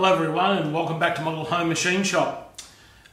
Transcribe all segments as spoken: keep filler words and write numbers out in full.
Hello everyone and welcome back to Model Home Machine Shop.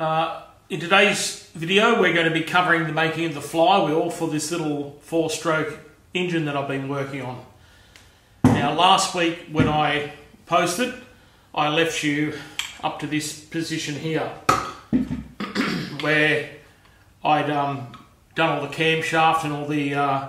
Uh, in today's video we're going to be covering the making of the flywheel for this little four-stroke engine that I've been working on. Now last week when I posted I left you up to this position here where I'd um, done all the camshaft and all the uh,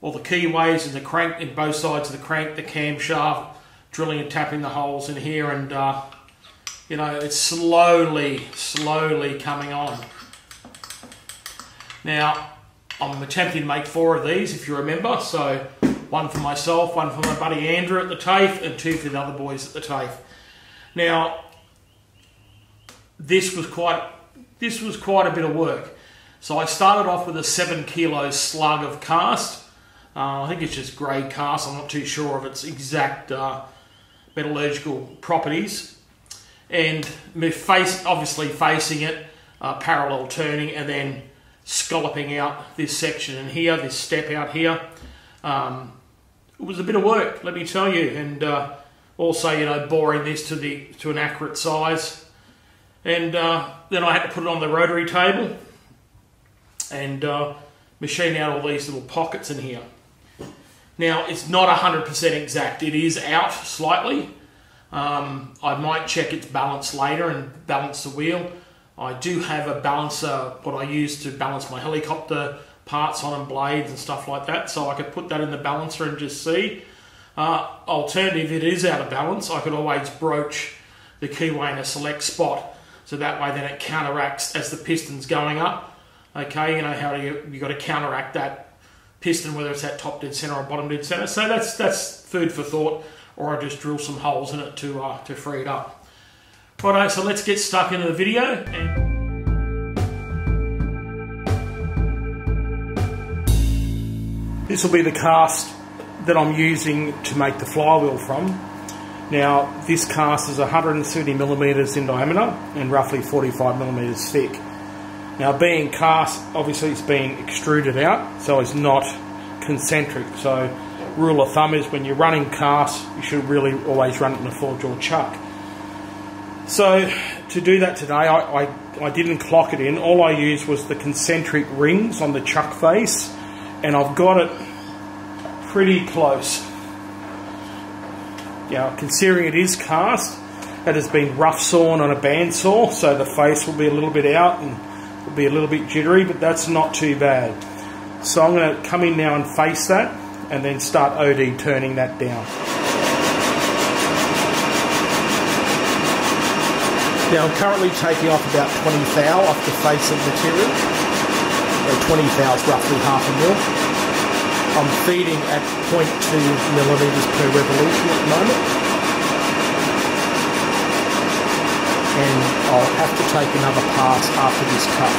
all the keyways and the crank in both sides of the crank, the camshaft, drilling and tapping the holes in here, and uh, you know, it's slowly, slowly coming on. Now, I'm attempting to make four of these, if you remember, so one for myself, one for my buddy Andrew at the TAFE, and two for the other boys at the TAFE. Now, this was quite, this was quite a bit of work. So I started off with a seven kilo slug of cast. Uh, I think it's just grey cast, I'm not too sure of its exact uh, metallurgical properties, and face, obviously facing it, uh, parallel turning, and then scalloping out this section in here, this step out here. Um, it was a bit of work, let me tell you, and uh, also, you know, boring this to the to an accurate size, and uh, then I had to put it on the rotary table and uh, machine out all these little pockets in here. Now, it's not one hundred percent exact. It is out slightly. Um, I might check its balance later and balance the wheel. I do have a balancer, what I use to balance my helicopter parts on and blades and stuff like that, so I could put that in the balancer and just see. Uh, alternative, if it is out of balance, I could always broach the keyway in a select spot, so that way then it counteracts as the piston's going up. Okay, you know, how do you, you've got to counteract that piston, whether it's at top dead center or bottom dead center. So that's that's food for thought, or I just drill some holes in it to uh, to free it up. Righto, so let's get stuck into the video. And this will be the cast that I'm using to make the flywheel from. Now this cast is one hundred thirty millimeters in diameter and roughly forty-five millimeters thick. Now being cast, obviously it's being extruded out, so it's not concentric. So rule of thumb is when you're running cast, you should really always run it in a four jaw chuck. So to do that today, I, I, I didn't clock it in. All I used was the concentric rings on the chuck face, and I've got it pretty close. Now considering it is cast, that has been rough sawn on a bandsaw, so the face will be a little bit out and it'll be a little bit jittery, but that's not too bad. So I'm going to come in now and face that, and then start O D turning that down. Now I'm currently taking off about twenty thou off the face of material. Or twenty thou is roughly half a mil. I'm feeding at zero point two millimeters per revolution at the moment. And I'll have to take another pass after this cut.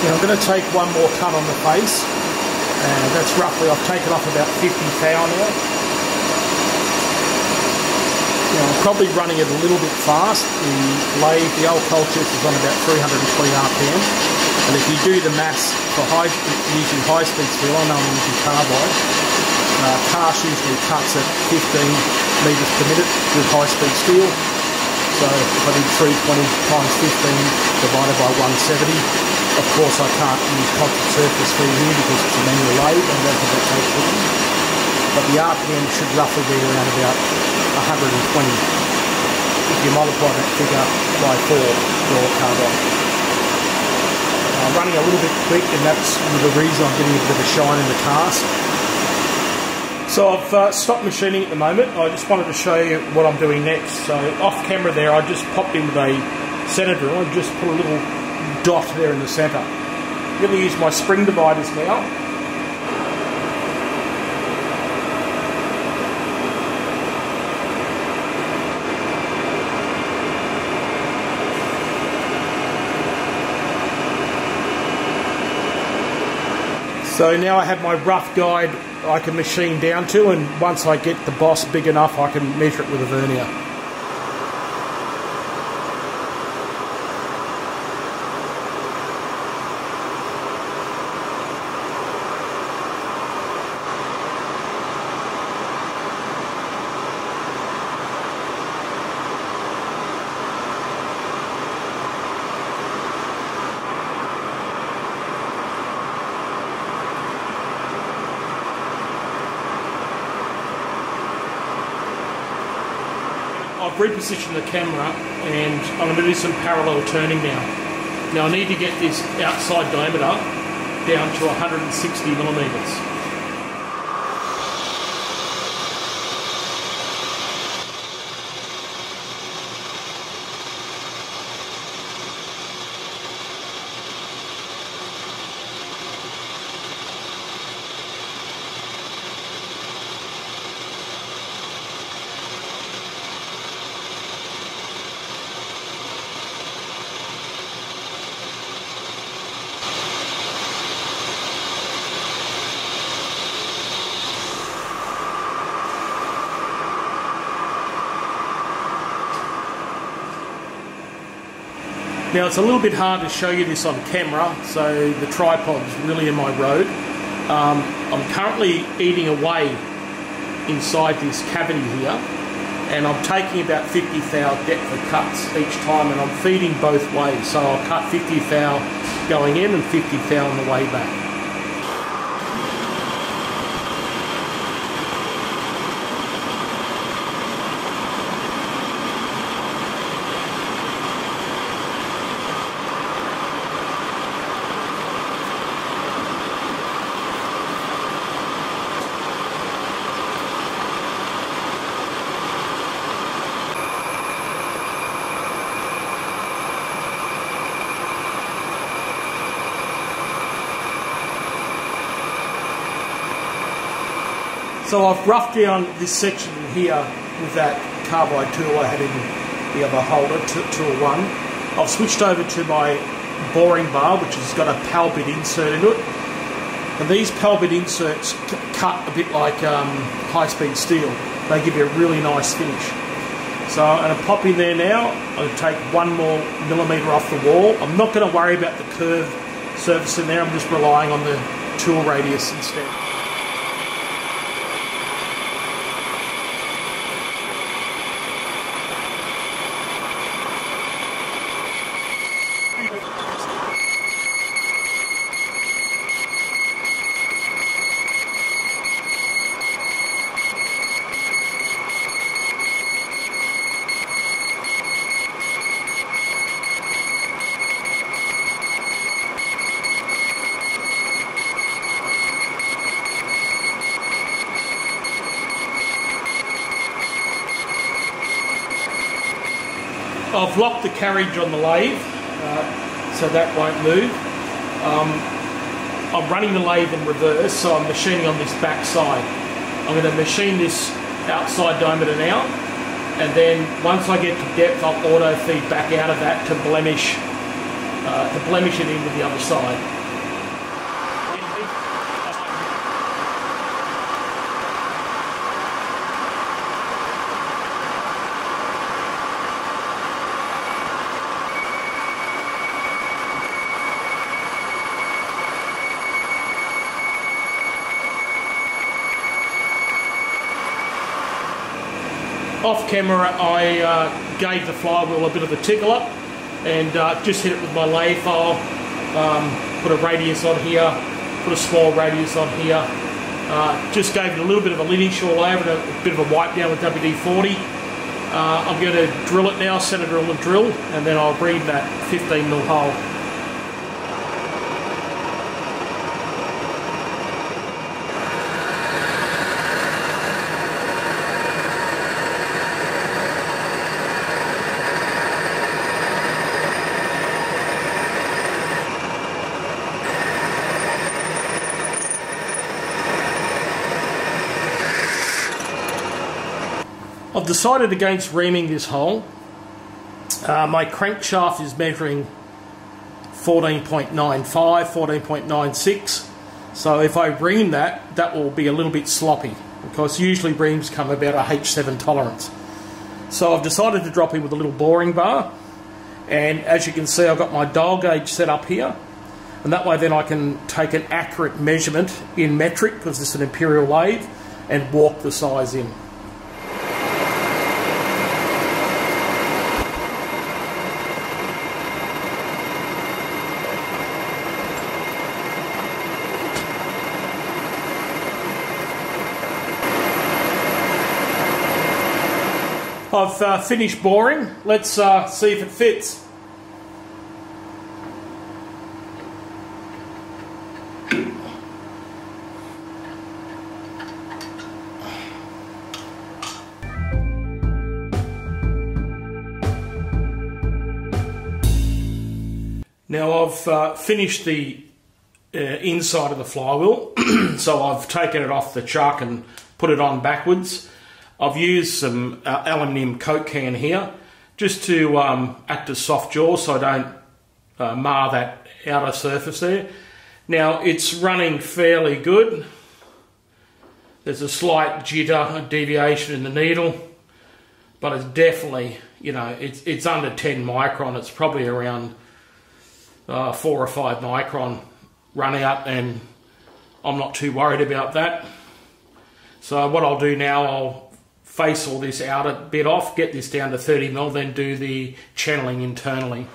Now I'm going to take one more cut on the face, and uh, that's roughly, I've taken off about fifty thou now. Now I'm probably running it a little bit fast. The lathe, the old culture is on about three hundred twenty R P M, and if you do the maths for high, using high speed steel, I know I'm using carbide, uh, cast usually cuts at fifteen meters per minute with high speed steel, so if I did three twenty times fifteen divided by one seventy, of course I can't use constant surface speed here because it's a manual lathe and I don't think that takes long, but the R P M should roughly be around about one hundred twenty. If you multiply that figure by four, your carbon. I'm running a little bit quick, and that's the reason I'm getting a bit of a shine in the cast. So I've uh, stopped machining at the moment. I just wanted to show you what I'm doing next. So off camera there, I just popped in with a centre drill and just put a little dot there in the centre. I'm going to use my spring dividers now. So now I have my rough guide I can machine down to, and once I get the boss big enough I can measure it with a vernier. I've repositioned the camera and I'm going to do some parallel turning now. Now I need to get this outside diameter down to one hundred sixty millimeters. Now it's a little bit hard to show you this on camera, so the tripod's really in my road. Um, I'm currently eating away inside this cavity here, and I'm taking about fifty thou depth of cuts each time, and I'm feeding both ways. So I'll cut fifty thou going in and fifty thou on the way back. So I've roughed down this section here with that carbide tool I had in the other holder, tool one. I've switched over to my boring bar, which has got a pal bit insert into it. And these pal bit inserts cut a bit like um, high-speed steel. They give you a really nice finish. So I'm going to pop in there now. I'm going to take one more millimetre off the wall. I'm not going to worry about the curved surface in there. I'm just relying on the tool radius instead. I've locked the carriage on the lathe, uh, so that won't move. Um, I'm running the lathe in reverse, so I'm machining on this back side. I'm going to machine this outside diameter now, and then once I get to depth, I'll auto feed back out of that to blemish, uh, to blemish it in with the other side. Off camera, I uh, gave the flywheel a bit of a tickle up and uh, just hit it with my lathe file, um, put a radius on here, put a small radius on here, uh, just gave it a little bit of a linish all over and a bit of a wipe down with W D forty. Uh, I'm going to drill it now, set it on the drill, and then I'll read that fifteen mil hole. I've decided against reaming this hole. Uh, my crankshaft is measuring fourteen point nine five, fourteen point nine six, so if I ream that, that will be a little bit sloppy, because usually reams come about a H seven tolerance. So I've decided to drop in with a little boring bar, and as you can see, I've got my dial gauge set up here, and that way then I can take an accurate measurement in metric, because it's an imperial lathe, and walk the size in. I've uh, finished boring. Let's uh, see if it fits. Now I've uh, finished the uh, inside of the flywheel, so I've taken it off the chuck and put it on backwards. I've used some uh, aluminium Coke can here just to um, act as soft jaw so I don't uh, mar that outer surface there. Now it's running fairly good. There's a slight jitter, a deviation in the needle, but it's definitely, you know, it's, it's under ten micron. It's probably around Uh, four or five micron run out, and I'm not too worried about that. So what I'll do now, I'll face all this outer bit off, get this down to thirty mil, then do the channeling internally.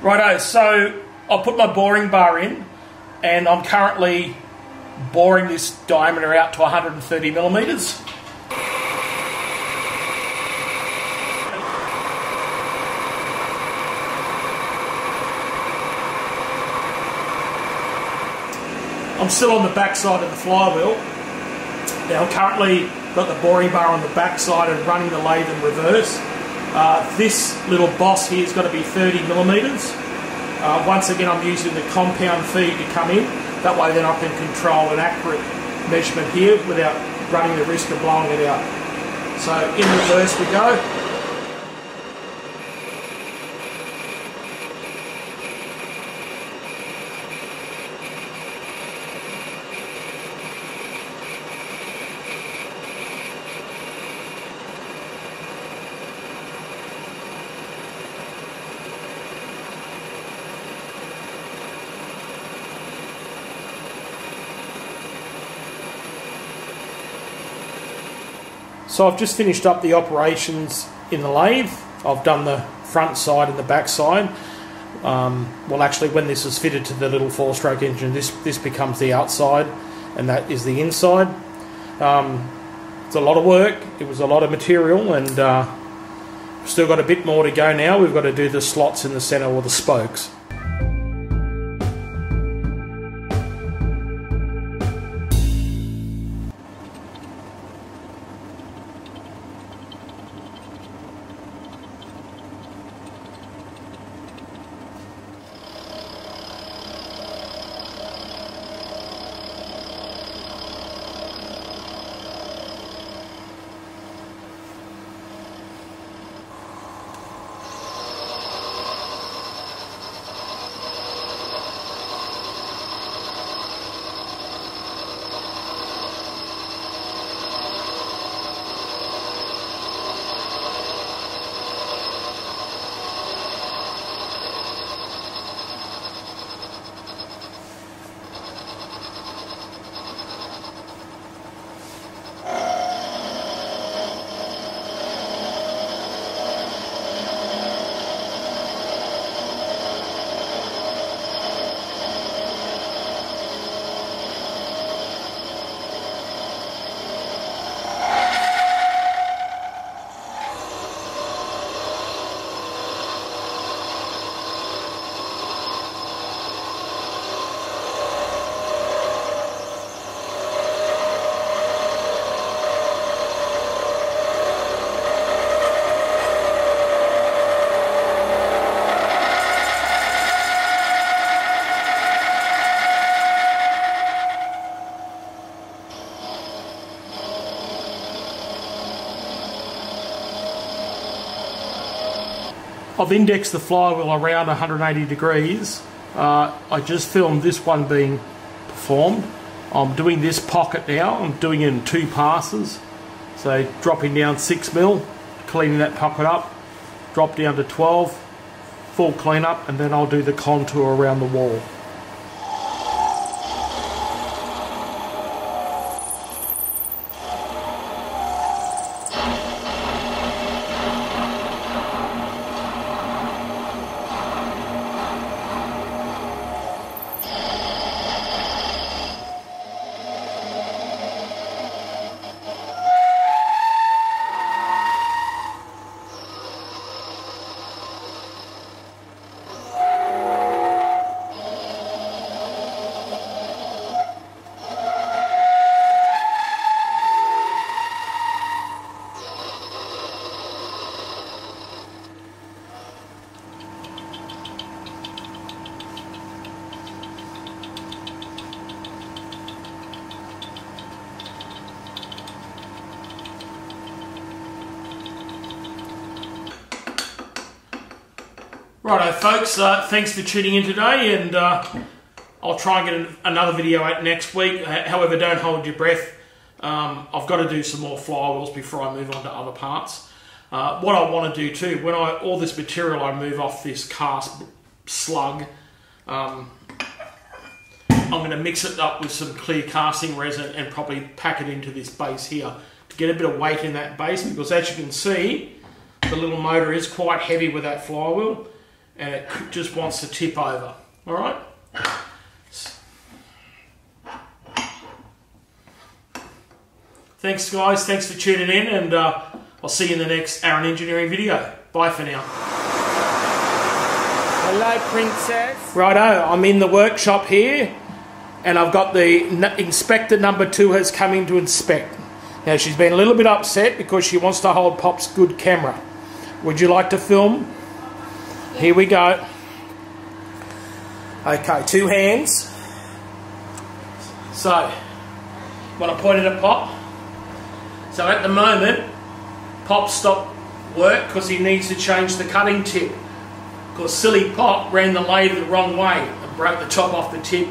Righto, so I'll put my boring bar in, and I'm currently boring this diameter out to one hundred thirty millimetres. I'm still on the back side of the flywheel. Now I've currently got the boring bar on the back side and running the lathe in reverse. Uh, this little boss here is going to be thirty millimetres. Uh, once again, I'm using the compound feed to come in. That way then I can control an accurate measurement here without running the risk of blowing it out. So in reverse we go. So I've just finished up the operations in the lathe. I've done the front side and the back side. Um, well, actually, when this is fitted to the little four-stroke engine, this, this becomes the outside, and that is the inside. Um, it's a lot of work. It was a lot of material, and uh, we've still got a bit more to go now. We've got to do the slots in the centre or the spokes. I've indexed the flywheel around one hundred eighty degrees. Uh, I just filmed this one being performed. I'm doing this pocket now. I'm doing it in two passes. So dropping down six mil, cleaning that pocket up, drop down to twelve, full clean up, and then I'll do the contour around the wall. Righto folks, uh, thanks for tuning in today, and uh, I'll try and get an, another video out next week. However, don't hold your breath. Um, I've got to do some more flywheels before I move on to other parts. Uh, what I want to do too, when I all this material I move off this cast slug, um, I'm going to mix it up with some clear casting resin and probably pack it into this base here to get a bit of weight in that base, because as you can see, the little motor is quite heavy with that flywheel, and it just wants to tip over. All right? Thanks, guys. Thanks for tuning in, and uh, I'll see you in the next Aaron Engineering video. Bye for now. Hello, princess. Righto, I'm in the workshop here, and I've got the inspector number two has come in to inspect. Now, she's been a little bit upset because she wants to hold Pop's good camera. Would you like to film? Here we go. Okay, two hands. So, want to point it at Pop? So at the moment, Pop stopped work because he needs to change the cutting tip. Because silly Pop ran the lathe the wrong way and broke the top off the tip.